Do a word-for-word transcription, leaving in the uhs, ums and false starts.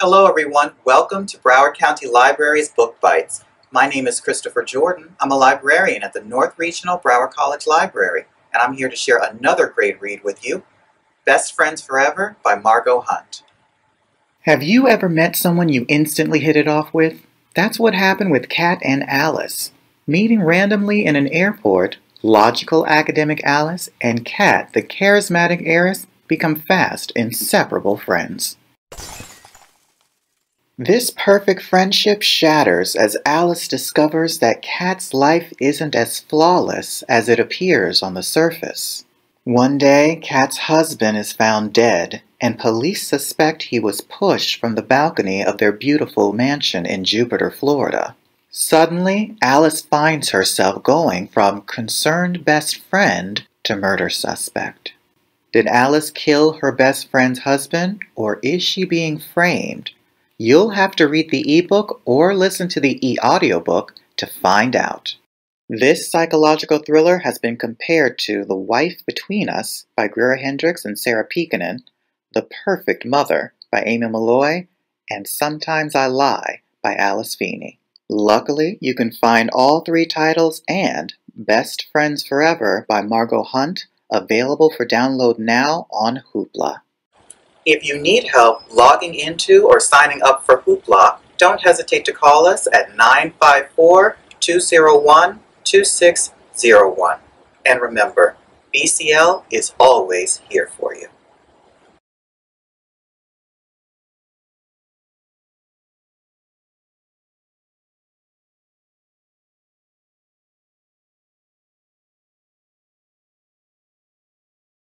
Hello everyone, welcome to Broward County Library's Book Bites. My name is Christopher Jordan. I'm a librarian at the North Regional Broward College Library, and I'm here to share another great read with you, Best Friends Forever by Margot Hunt. Have you ever met someone you instantly hit it off with? That's what happened with Kat and Alice. Meeting randomly in an airport, logical academic Alice and Kat, the charismatic heiress, become fast, inseparable friends. This perfect friendship shatters as Alice discovers that Kat's life isn't as flawless as it appears on the surface. One day, Kat's husband is found dead, and police suspect he was pushed from the balcony of their beautiful mansion in Jupiter, Florida. Suddenly, Alice finds herself going from concerned best friend to murder suspect. Did Alice kill her best friend's husband, or is she being framed? You'll have to read the ebook or listen to the e-audiobook to find out. This psychological thriller has been compared to The Wife Between Us by Greer Hendricks and Sarah Pekkanen, The Perfect Mother by Amy Malloy, and Sometimes I Lie by Alice Feeney. Luckily, you can find all three titles and Best Friends Forever by Margot Hunt available for download now on Hoopla. If you need help logging into or signing up for Hoopla, don't hesitate to call us at nine five four, two zero one, two six zero one. And remember, B C L is always here for you.